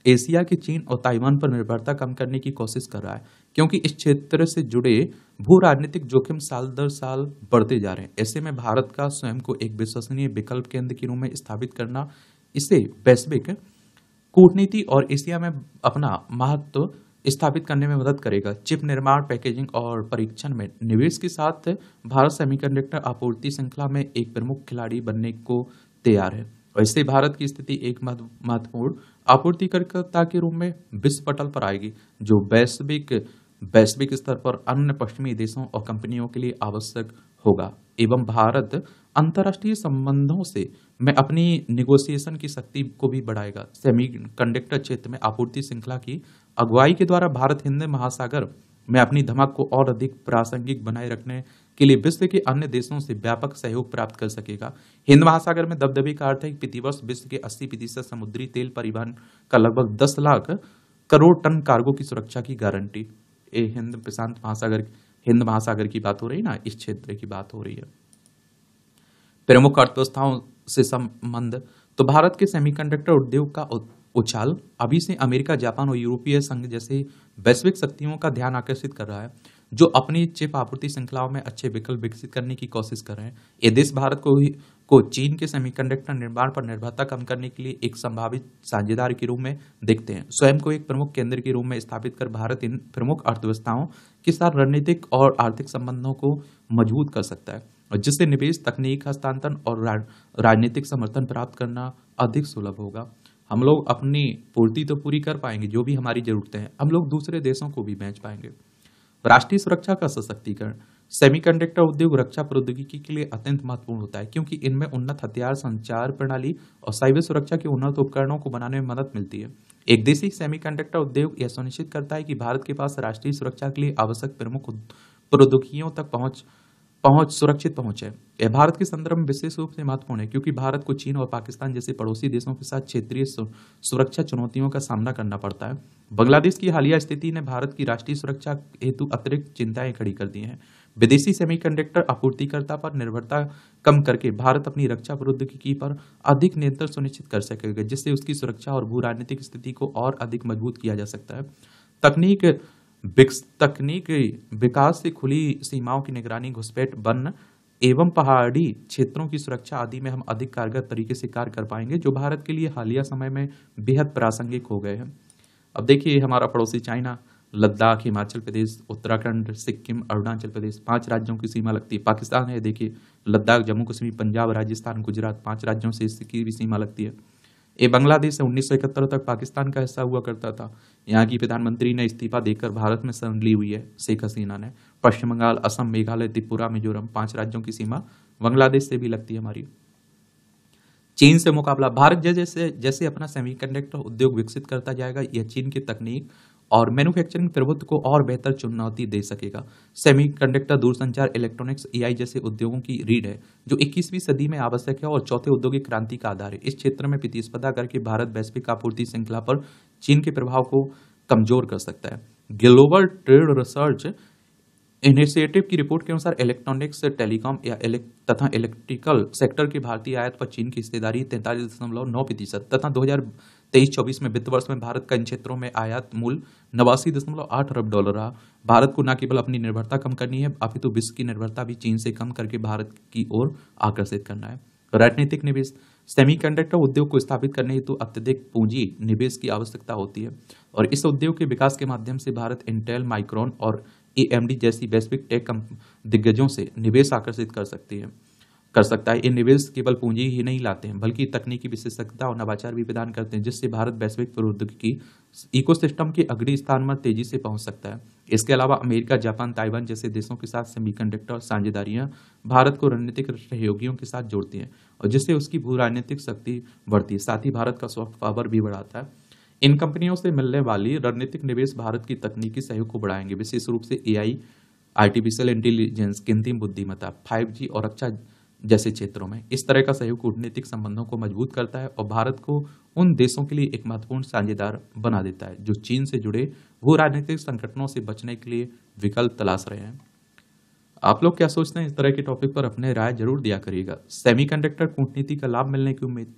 एशिया के चीन और ताइवान पर निर्भरता कम करने की कोशिश कर रहा है, क्योंकि इस क्षेत्र से जुड़े भू राजनीतिक जोखिम साल दर साल बढ़ते जा रहे हैं। ऐसे में भारत का स्वयं को एक विश्वसनीय विकल्प केंद्र के रूप में स्थापित करना इसे वैश्विक कूटनीति और एशिया में अपना महत्व स्थापित करने में मदद करेगा। चिप निर्माण, पैकेजिंग और परीक्षण में निवेश के साथ भारत सेमीकंडक्टर आपूर्ति श्रृंखला में एक प्रमुख खिलाड़ी बनने को तैयार है, और इससे भारत की स्थिति एक महत्वपूर्ण आपूर्तिकर्ता के रूप में विश्व पटल पर आएगी, जो वैश्विक स्तर पर अन्य पश्चिमी देशों और कंपनियों के लिए आवश्यक होगा। एवं भारत अंतर्राष्ट्रीय संबंधों से में अपनी निगोसिएशन की शक्ति को भी बढ़ाएगा। सेमीकंडक्टर क्षेत्र में आपूर्ति श्रृंखला की अगुवाई के द्वारा भारत हिंद महासागर में अपनी धमक को और अधिक प्रासंगिक बनाए रखने के लिए विश्व के अन्य देशों से व्यापक सहयोग प्राप्त कर सकेगा। हिंद महासागर में दबदबे का अर्थ है कि प्रतिवर्ष विश्व के 80% समुद्री तेल परिवहन का लगभग 10 लाख करोड़ टन कार्गो की सुरक्षा की गारंटी। ये हिंद महासागर की बात हो रही ना, इस क्षेत्र की बात हो रही है। प्रमुख अर्थव्यवस्थाओं से संबंध तो भारत के सेमीकंडक्टर उद्योग का उछाल अभी से अमेरिका, जापान और यूरोपीय संघ जैसे वैश्विक शक्तियों का ध्यान आकर्षित कर रहा है, जो अपनी चिप आपूर्ति श्रृंखलाओं में अच्छे विकल्प विकसित करने की कोशिश कर रहे हैं। ये देश भारत को चीन के सेमीकंडक्टर निर्माण पर निर्भरता कम करने के लिए एक संभावित साझेदार के रूप में देखते हैं। स्वयं को एक प्रमुख केंद्र के रूप में स्थापित कर भारत इन प्रमुख अर्थव्यवस्थाओं के साथ रणनीतिक और आर्थिक संबंधों को मजबूत कर सकता है, जिससे निवेश, तकनीक हस्तांतरण और राजनीतिक समर्थन प्राप्त करना अधिक सुलभ होगा। हम लोग अपनी पूर्ति तो पूरी कर पाएंगे, जो भी हमारी जरूरतें हैं हम लोग दूसरे देशों को भी बेच पाएंगे। राष्ट्रीय सुरक्षा का सशक्तिकरण। सेमीकंडक्टर उद्योग रक्षा प्रौद्योगिकी के लिए अत्यंत महत्वपूर्ण होता है, क्योंकि इनमें उन्नत हथियार, संचार प्रणाली और साइबर सुरक्षा के उन्नत उपकरणों को बनाने में मदद मिलती है। एक देशी सेमीकंडक्टर उद्योग यह सुनिश्चित करता है कि भारत के पास राष्ट्रीय सुरक्षा के लिए आवश्यक प्रमुख प्रौद्योगिकियों तक सुरक्षित पहुंच है। यह भारत के संदर्भ में विशेष रूप से महत्वपूर्ण है, क्योंकि भारत को चीन और पाकिस्तान जैसे पड़ोसी देशों के साथ क्षेत्रीय सुरक्षा चुनौतियों का सामना करना पड़ता है। बांग्लादेश की हालिया स्थिति ने भारत की राष्ट्रीय सुरक्षा हेतु अतिरिक्त चिंताएं खड़ी कर दी हैं। विदेशी सेमीकंडक्टर आपूर्तिकर्ता पर निर्भरता कम करके भारत अपनी रक्षा प्रौद्योगिकी पर अधिक नियंत्रण सुनिश्चित कर सकेगा, जिससे उसकी सुरक्षा और भू राजनीतिक स्थिति को और अधिक मजबूत किया जा सकता है। तकनीक विकास से खुली सीमाओं की निगरानी, घुसपैठ, वन एवं पहाड़ी क्षेत्रों की सुरक्षा आदि में हम अधिक कारगर तरीके से कार्य कर पाएंगे, जो भारत के लिए हालिया समय में बेहद प्रासंगिक हो गए हैं। अब देखिए हमारा पड़ोसी चाइना, लद्दाख, हिमाचल प्रदेश, उत्तराखंड, सिक्किम, अरुणाचल प्रदेश 5 राज्यों की सीमा लगती है। पाकिस्तान है, देखिए लद्दाख, जम्मू कश्मीर, पंजाब, राजस्थान, गुजरात 5 राज्यों से इसकी भी सीमा लगती है। ये बांग्लादेश से 1971 तक पाकिस्तान का हिस्सा हुआ करता था। यहाँ की प्रधानमंत्री ने इस्तीफा देकर भारत में शरण ली हुई है, शेख हसीना ने। पश्चिम बंगाल, असम, मेघालय, त्रिपुरा, मिजोरम 5 राज्यों की सीमा बांग्लादेश से भी लगती है हमारी। चीन से मुकाबला। भारत जैसे अपना सेमीकंडक्टर उद्योग विकसित करता जाएगा, यह चीन की तकनीक और मैन्युफैक्चरिंग प्रभुत्व को और बेहतर चुनौती दे सकेगा। सेमीकंडक्टर, दूरसंचार, इलेक्ट्रॉनिक्स, AI जैसे उद्योगों की रीढ़ है, जो 21वीं सदी में आवश्यक है और चौथे औद्योगिक क्रांति का आधार है। इस क्षेत्र में प्रतिस्पर्धा करके भारत वैश्विक आपूर्ति श्रृंखला पर चीन के प्रभाव को कमजोर कर सकता है। ग्लोबल ट्रेड रिसर्च इनिशिएटिव की रिपोर्ट के अनुसार इलेक्ट्रॉनिक्स, टेलीकॉम तथा इलेक्ट्रिकल सेक्टर के भारतीय आयात पर चीन की हिस्सेदारी 43.9% तथा 2023-24 में वित्त वर्ष में भारत का इन क्षेत्रों में आयात मूल 89.8 अरब डॉलर रहा। भारत को न केवल अपनी निर्भरता कम करनी है, अपितु विश्व की निर्भरता भी चीन से कम करके भारत की ओर आकर्षित करना है। राजनीतिक निवेश। सेमीकंडक्टर उद्योग को स्थापित करने हेतु अत्यधिक पूंजी निवेश की आवश्यकता होती है और इस उद्योग के विकास के माध्यम से भारत इंटेल, माइक्रॉन और AMD जैसी वैश्विक टेक दिग्गजों से निवेश आकर्षित कर सकता है। ये निवेश केवल पूंजी ही नहीं लाते हैं बल्कि तकनीकी विशेषज्ञता और नवाचार भी प्रदान करते हैं, जिससे भारत वैश्विक प्रौद्योगिकी इकोसिस्टम के अग्रणी स्थान पर तेजी से पहुंच सकता है। इसके अलावा अमेरिका, जापान, ताइवान जैसे देशों के साथ सेमीकंडक्टर साझेदारियां भारत को रणनीतिक सहयोगियों के साथ जोड़ती हैं और जिससे उसकी भू राजनीतिक शक्ति बढ़ती है, साथ ही भारत का सॉफ्ट पावर भी बढ़ाता है। इन कंपनियों से मिलने वाली रणनीतिक निवेश भारत की तकनीकी सहयोग को बढ़ाएंगे, विशेष रूप से AI, आर्टिफिशियल इंटेलिजेंस, कृत्रिम बुद्धिमत्ता, 5G और रक्षा जैसे क्षेत्रों में। इस तरह का सहयोग कूटनीतिक संबंधों को मजबूत करता है और भारत को उन देशों के लिए एक महत्वपूर्ण साझेदार बना देता है जो चीन से जुड़े भू राजनीतिक संकटों से बचने के लिए विकल्प तलाश रहे हैं। आप लोग क्या सोचते हैं इस तरह के टॉपिक पर? अपने राय जरूर दिया करिएगा। सेमीकंडक्टर कूटनीति का लाभ मिलने की उम्मीद।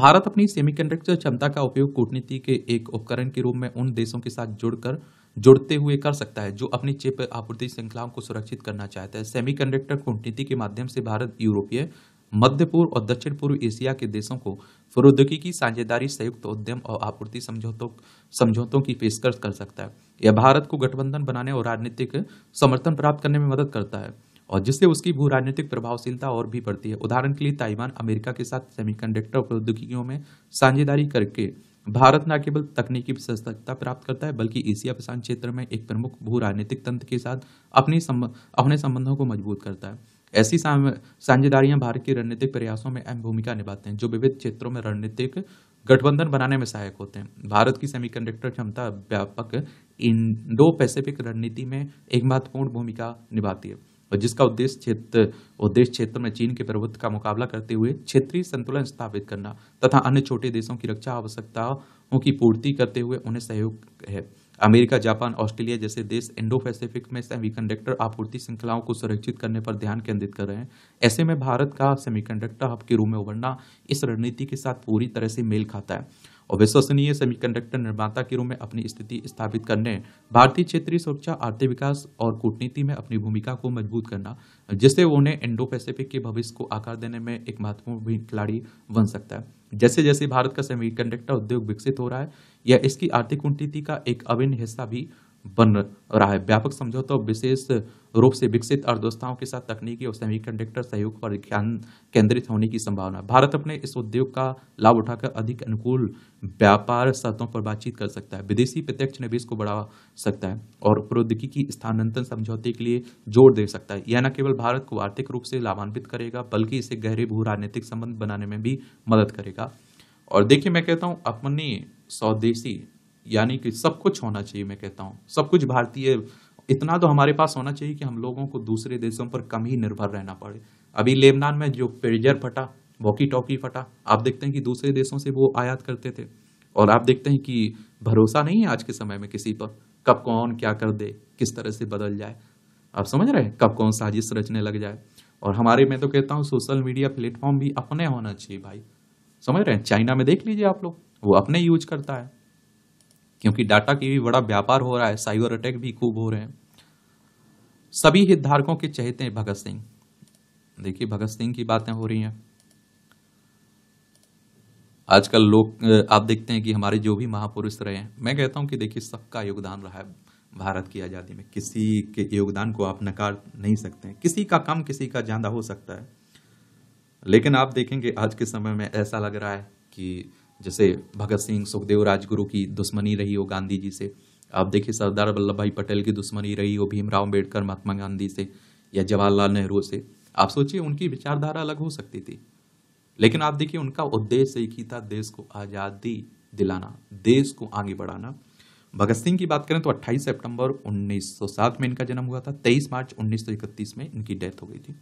भारत अपनी सेमीकंडक्टर क्षमता का उपयोग कूटनीति के एक उपकरण के रूप में उन देशों के साथ जुड़ते हुए कर सकता है जो अपनी चिप आपूर्ति श्रृंखलाओं को सुरक्षित करना चाहता है। सेमीकंडक्टर कूटनीति के माध्यम से भारत यूरोपीय, मध्य पूर्व और दक्षिण पूर्व एशिया के देशों को प्रौद्योगिकी साझेदारी, संयुक्त उद्यम और आपूर्ति समझौतों की पेशकश कर सकता है। यह भारत को गठबंधन बनाने और राजनीतिक समर्थन प्राप्त करने में मदद करता है और जिससे उसकी भू राजनीतिक प्रभावशीलता और भी बढ़ती है। उदाहरण के लिए ताइवान, अमेरिका के साथ सेमीकंडक्टर प्रौद्योगिकियों में साझेदारी करके भारत न केवल तकनीकी विशेषज्ञता प्राप्त करता है बल्कि एशिया प्रशांत क्षेत्र में एक प्रमुख भू राजनीतिक तंत्र के साथ अपने संबंधों को मजबूत करता है। ऐसी साझेदारियां भारत के रणनीतिक प्रयासों में अहम भूमिका निभाते हैं जो विविध क्षेत्रों में रणनीतिक गठबंधन बनाने में सहायक होते हैं। भारत की सेमीकंडक्टर क्षमता व्यापक इंडो पैसिफिक रणनीति में एक महत्वपूर्ण भूमिका निभाती है और जिसका उद्देश्य क्षेत्र में चीन के प्रभुत्व का मुकाबला करते हुए क्षेत्रीय संतुलन स्थापित करना तथा अन्य छोटे देशों की रक्षा आवश्यकताओं की पूर्ति करते हुए उन्हें सहयोग है। अमेरिका, जापान, ऑस्ट्रेलिया जैसे देश इंडो पैसिफिक में सेमीकंडक्टर आपूर्ति श्रृंखलाओं को सुरक्षित करने पर ध्यान केंद्रित कर रहे हैं। ऐसे में भारत का सेमीकंडक्टर हब के रूप में उभरना इस रणनीति के साथ पूरी तरह से मेल खाता है और विश्वसनीय सेमीकंडक्टर निर्माता के रूप में अपनी स्थिति स्थापित करने, भारतीय क्षेत्रीय सुरक्षा, आर्थिक विकास और कूटनीति में अपनी भूमिका को मजबूत करना, जिससे उन्हें इंडो पैसिफिक के भविष्य को आकार देने में एक महत्वपूर्ण खिलाड़ी बन सकता है। जैसे जैसे भारत का सेमीकंडक्टर उद्योग विकसित हो रहा है, यह इसकी आर्थिक कूटनीति का एक अभिन्न हिस्सा भी बन रहा है। व्यापक समझौता और विशेष रूप से विकसित अर्थव्यवस्थाओं के साथ तकनीकी और सेमीकंडक्टर सहयोग पर ध्यान केंद्रित होने की संभावना। भारत अपने इस उद्योग का लाभ उठाकर अधिक अनुकूल व्यापार शर्तों पर बातचीत कर सकता है, विदेशी प्रत्यक्ष निवेश को बढ़ा सकता है और प्रौद्योगिकी स्थानांतरण समझौते के लिए जोर दे सकता है। यह न केवल भारत को आर्थिक रूप से लाभान्वित करेगा बल्कि इसे गहरे भू राजनीतिक संबंध बनाने में भी मदद करेगा। और देखिए, मैं कहता हूँ अपनी स्वदेशी यानी कि सब कुछ होना चाहिए। मैं कहता हूँ सब कुछ भारतीय इतना तो हमारे पास होना चाहिए कि हम लोगों को दूसरे देशों पर कम ही निर्भर रहना पड़े। अभी लेबनान में जो पेजर फटा, वॉकी टॉकी फटा, आप देखते हैं कि दूसरे देशों से वो आयात करते थे और आप देखते हैं कि भरोसा नहीं है आज के समय में किसी पर, कब कौन क्या कर दे, किस तरह से बदल जाए। आप समझ रहे हैं, कब कौन साजिश रचने लग जाए। और हमारे, मैं तो कहता हूँ सोशल मीडिया प्लेटफॉर्म भी अपने होना चाहिए भाई, समझ रहे हैं। चाइना में देख लीजिए आप लोग, वो अपने यूज करता है क्योंकि डाटा की भी बड़ा व्यापार हो रहा है, साइबर अटैक भी खूब हो रहे हैं। सभी हितधारकों के चहेते हैं भगत सिंह। देखिए, भगत सिंह की बातें हो रही हैं आजकल। लोग आप देखते हैं कि हमारे जो भी महापुरुष रहे हैं, मैं कहता हूं कि देखिए सबका योगदान रहा है भारत की आज़ादी में, किसी के योगदान को आप नकार नहीं सकते। किसी का कम, किसी का ज़्यादा हो सकता है, लेकिन आप देखेंगे आज के समय में ऐसा लग रहा है कि जैसे भगत सिंह, सुखदेव, राजगुरु की दुश्मनी रही हो गांधी जी से। आप देखिए सरदार वल्लभ भाई पटेल की दुश्मनी रही हो भीमराव अंबेडकर, महात्मा गांधी से या जवाहरलाल नेहरू से। आप सोचिए, उनकी विचारधारा अलग हो सकती थी, लेकिन आप देखिए उनका उद्देश्य एक ही था, देश को आज़ादी दिलाना, देश को आगे बढ़ाना। भगत सिंह की बात करें तो 28 सितंबर 1907 में इनका जन्म हुआ था, 23 मार्च 1931 में इनकी डेथ हो गई थी,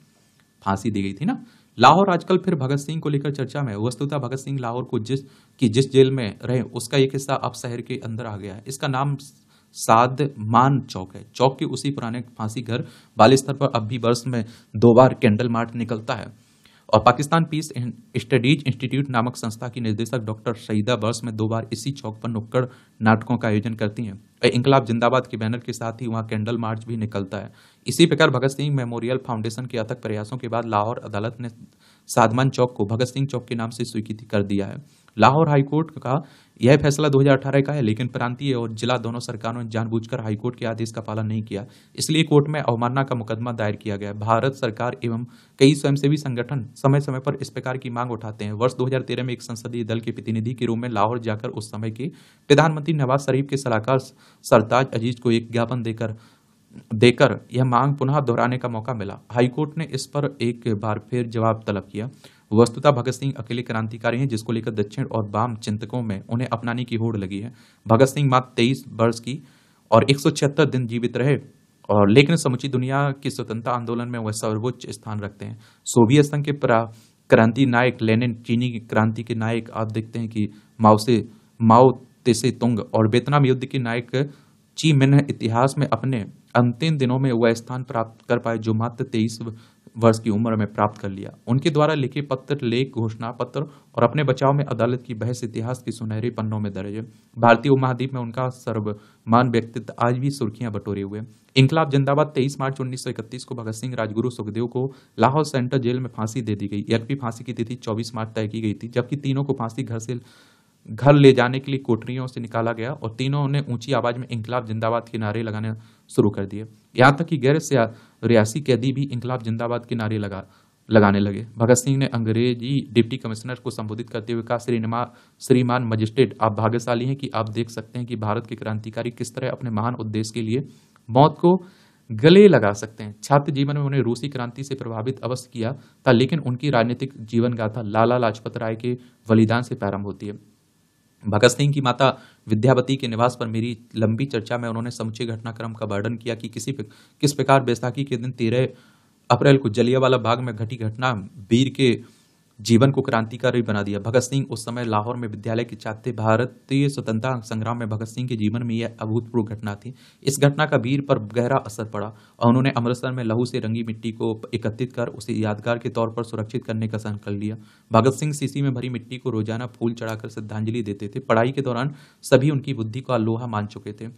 फांसी दी गई थी ना। लाहौर आजकल फिर भगत सिंह को लेकर चर्चा में। वस्तुतः भगत सिंह लाहौर को जिस जेल में रहे उसका एक हिस्सा अब शहर के अंदर आ गया है। इसका नाम सादमान चौक है। चौक के उसी पुराने फांसी घर वाले स्तर पर अब भी वर्ष में 2 बार कैंडल मार्च निकलता है और Pakistan peace in studies institute नामक संस्था की निर्देशक डॉक्टर शहीदा वर्ष में 2 बार इसी चौक पर नुक्कड़ नाटकों का आयोजन करती हैं। इंकलाब जिंदाबाद के बैनर के साथ ही वहाँ कैंडल मार्च भी निकलता है। इसी प्रकार भगत सिंह मेमोरियल फाउंडेशन के अथक प्रयासों के बाद लाहौर अदालत ने सादमान चौक को भगत सिंह चौक के नाम से स्वीकृति कर दिया है। लाहौर हाईकोर्ट का यह फैसला 2018 का है, लेकिन प्रांतीय और जिला दोनों सरकारों ने जानबूझकर हाईकोर्ट के आदेश का पालन नहीं किया, इसलिए कोर्ट में अवमानना का मुकदमा दायर किया गया। भारत सरकार एवं कई स्वयंसेवी संगठन समय समय पर इस प्रकार की मांग उठाते हैं। वर्ष 2013 में एक संसदीय दल के प्रतिनिधि के रूप में लाहौर जाकर उस समय के प्रधानमंत्री नवाज शरीफ के सलाहकार सरताज अजीज को एक ज्ञापन देकर यह मांग पुनः दोहराने का मौका मिला। हाईकोर्ट ने इस पर एक बार फिर जवाब तलब किया। वस्तुतः भगत सिंह अकेले क्रांतिकारी हैं, जिसको लेकर दक्षिण और वाम चिंतकों में उन्हें अपनाने की होड़ लगी है। भगत सिंह मात्र 23 वर्ष की और 176 दिन जीवित रहे, और लेकिन समूची दुनिया की स्वतंत्रता आंदोलन में वह सर्वोच्च स्थान रखते हैं। सोवियत संघ के क्रांति नायक लेनिन, चीनी क्रांति के नायक आप देखते हैं कि माओ त्से तुंग, और वियतनाम युद्ध के नायक ची मिन्ह इतिहास में अपने अंतिम दिनों में वह स्थान प्राप्त कर पाए जो मात्र 23 वर्ष की उम्र में प्राप्त कर लिया। उनके द्वारा लिखे पत्र, लेख, घोषणा पत्र और अपने बचाव में अदालत की बहस इतिहास के सुनहरे पन्नों में दर्ज है। भारतीय उपमहाद्वीप में उनका सर्वमान व्यक्तित्व आज भी सुर्खियां बटोरे हुए। इंकलाब जिंदाबाद 23 मार्च 1931 को भगत सिंह, राजगुरु, सुखदेव को लाहौर सेंट्रल जेल में फांसी दे दी गई। यद्यपि फांसी की तिथि 24 मार्च तय की गई थी, जबकि तीनों को फांसी घर ले जाने के लिए कोठरियों से निकाला गया और तीनों ने ऊंची आवाज में इंकलाब जिंदाबाद के नारे लगाने शुरू कर दिए। यहाँ तक कि गैर रियासी कैदी भी इंकलाब जिंदाबाद के नारे लगाने लगे। भगत सिंह ने अंग्रेजी डिप्टी कमिश्नर को संबोधित करते हुए कहा, श्रीमान मजिस्ट्रेट, आप भाग्यशाली हैं कि आप देख सकते हैं कि भारत के क्रांतिकारी किस तरह अपने महान उद्देश्य के लिए मौत को गले लगा सकते हैं। छात्र जीवन में उन्हें रूसी क्रांति से प्रभावित अवश्य किया था, लेकिन उनकी राजनीतिक जीवन गाथा लाला लाजपत राय के बलिदान से प्रारंभ होती है। भगत सिंह की माता विद्यावती के निवास पर मेरी लंबी चर्चा में उन्होंने समूचे घटनाक्रम का वर्णन किया कि किस प्रकार बैसाखी के दिन 13 अप्रैल को जलियांवाला बाग में घटी घटना वीर के जीवन को क्रांतिकारी बना दिया। भगत सिंह उस समय लाहौर में विद्यालय के छात्र थे। भारतीय स्वतंत्रता संग्राम में भगत सिंह के जीवन में यह अभूतपूर्व घटना थी। इस घटना का वीर पर गहरा असर पड़ा और उन्होंने अमृतसर में लहू से रंगी मिट्टी को एकत्रित कर उसे यादगार के तौर पर सुरक्षित करने का संकल्प लिया। भगत सिंह शीशी में भरी मिट्टी को रोजाना फूल चढ़ाकर श्रद्धांजलि देते थे। पढ़ाई के दौरान सभी उनकी बुद्धि का लोहा मान चुके थे।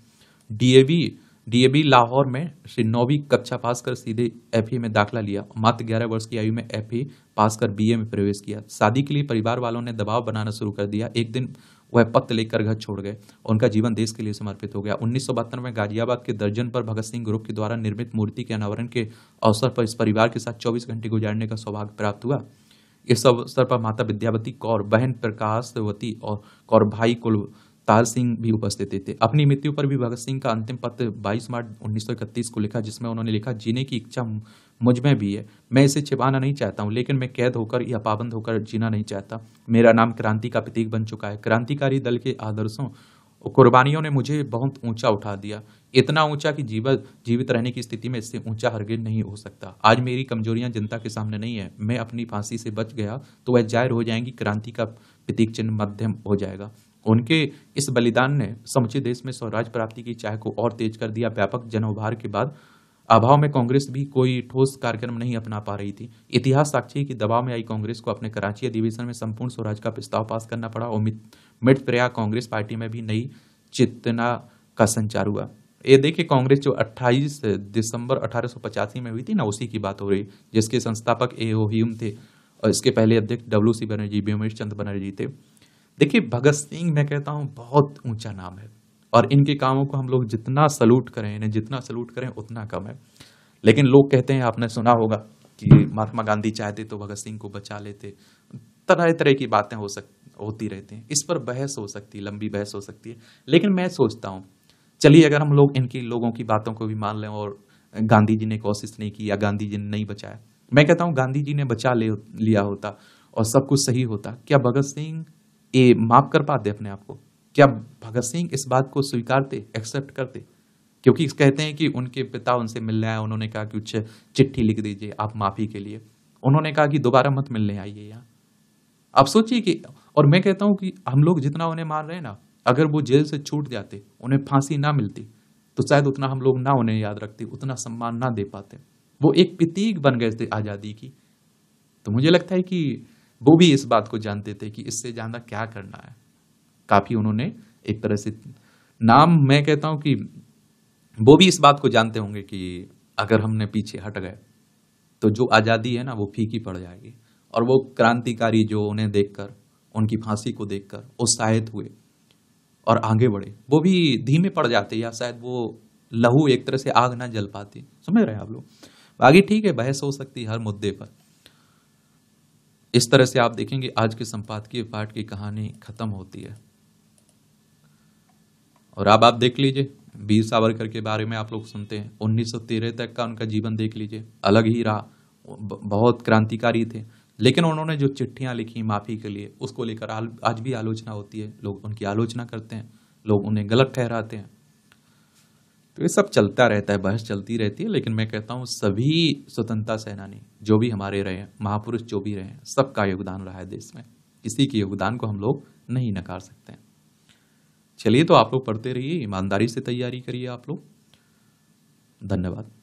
डी ए वी लाहौर में श्री 9वीं कक्षा पास कर सीधे FA में दाखिला लिया। मात्र 11 वर्ष की आयु में FA पास कर BA में प्रवेश किया। शादी के लिए परिवार वालों ने दबाव बनाना शुरू कर दिया। एक दिन वह पत्र लेकर घर छोड़ गए। उनका जीवन देश के लिए समर्पित हो गया। 1972 में गाजियाबाद के दर्जन पर भगत सिंह ग्रुप के द्वारा निर्मित मूर्ति के अनावरण के अवसर पर इस परिवार के साथ 24 घंटे गुजारने का सौभाग्य प्राप्त हुआ। इस अवसर पर माता विद्यावती कौर, बहन प्रकाशवती और भाई तार सिंह भी उपस्थित थे। अपनी मृत्यु पर भी भगत सिंह का अंतिम पत्र 22 मार्च 1931 को लिखा, जिसमें उन्होंने लिखा, जीने की इच्छा मुझ में भी है। मैं इसे छिपाना नहीं चाहता हूँ, लेकिन मैं कैद होकर या पाबंद होकर जीना नहीं चाहता। मेरा नाम क्रांति का प्रतीक बन चुका है। क्रांतिकारी दल के आदर्शों और कुर्बानियों ने मुझे बहुत ऊंचा उठा दिया, इतना ऊंचा कि जीवित रहने की स्थिति में इससे ऊंचा हरगिज नहीं हो सकता। आज मेरी कमजोरियां जनता के सामने नहीं है। मैं अपनी फांसी से बच गया तो वह जाहिर हो जाएंगी, क्रांति का प्रतीक चिन्ह मध्यम हो जाएगा। उनके इस बलिदान ने समूचे देश में स्वराज प्राप्ति की चाह को और तेज कर दिया। व्यापक जनउभार के बाद अभाव में कांग्रेस भी कोई ठोस कार्यक्रम नहीं अपना पा रही थी। इतिहास साक्षी है कि दबाव में आई कांग्रेस को अपने कराची अधिवेशन में संपूर्ण स्वराज का प्रस्ताव पास करना पड़ा और मितप्रयाग कांग्रेस पार्टी में भी नई चेतना का संचार हुआ। ये देखिए, कांग्रेस जो 28 दिसंबर 1885 में हुई थी ना, उसी की बात हो रही, जिसके संस्थापक A O Hume थे और इसके पहले अध्यक्ष W C बनर्जी, व्योमेश चंद्र बनर्जी थे। देखिए, भगत सिंह, मैं कहता हूँ, बहुत ऊंचा नाम है और इनके कामों को हम लोग जितना सलूट करें, इन्हें जितना सलूट करें उतना कम है। लेकिन लोग कहते हैं, आपने सुना होगा कि महात्मा गांधी चाहते तो भगत सिंह को बचा लेते। तरह तरह की बातें होती रहती हैं। इस पर बहस हो सकती है, लंबी बहस हो सकती है, लेकिन मैं सोचता हूँ, चलिए अगर हम लोग इनकी लोगों की बातों को भी मान लें और गांधी जी ने कोशिश नहीं की या गांधी जी ने नहीं बचाया, मैं कहता हूँ गांधी जी ने बचा लिया होता और सब कुछ सही होता, क्या भगत सिंह ये माफ कर पाते अपने आप को? क्या भगत सिंह इस बात को स्वीकारते, एक्सेप्ट करते? क्योंकि कहते हैं कि उनके पिता उनसे मिलने आए, उन्होंने कहा कि कुछ चिट्ठी लिख दीजिए आप माफ़ी के लिए। उन्होंने कहा कि दोबारा मत मिलने आइए यहाँ। आप सोचिए कि, और मैं कहता हूँ कि हम लोग जितना उन्हें मार रहे हैं ना, अगर वो जेल से छूट जाते, उन्हें फांसी ना मिलती, तो शायद उतना हम लोग ना उन्हें याद रखते, उतना सम्मान ना दे पाते। वो एक प्रतीक बन गए थे आज़ादी की। तो मुझे लगता है कि वो भी इस बात को जानते थे कि इससे ज़्यादा क्या करना है। काफ़ी उन्होंने एक तरह से नाम, मैं कहता हूँ कि वो भी इस बात को जानते होंगे कि अगर हमने पीछे हट गए तो जो आज़ादी है ना वो फीकी पड़ जाएगी। और वो क्रांतिकारी जो उन्हें देखकर, उनकी फांसी को देखकर उत्साहित हुए और आगे बढ़े, वो भी धीमे पड़ जाते या शायद वो लहू एक तरह से आग ना जल पाती। समझ रहे हैं आप लोग। बाकी ठीक है, बहस हो सकती है हर मुद्दे पर। इस तरह से आप देखेंगे आज के संपादकीय पाठ की कहानी खत्म होती है। और अब आप देख लीजिए वीर सावरकर के बारे में आप लोग सुनते हैं, 1913 तक का उनका जीवन देख लीजिए, अलग ही रहा, बहुत क्रांतिकारी थे। लेकिन उन्होंने जो चिट्ठियां लिखी माफ़ी के लिए, उसको लेकर आज भी आलोचना होती है, लोग उनकी आलोचना करते हैं, लोग उन्हें गलत ठहराते हैं। तो ये सब चलता रहता है, बहस चलती रहती है। लेकिन मैं कहता हूँ सभी स्वतंत्रता सेनानी जो भी हमारे रहे हैं, महापुरुष जो भी रहे हैं, सबका योगदान रहा है देश में, किसी के योगदान को हम लोग नहीं नकार सकते हैं। चलिए तो आप लोग पढ़ते रहिए, ईमानदारी से तैयारी करिए आप लोग। धन्यवाद।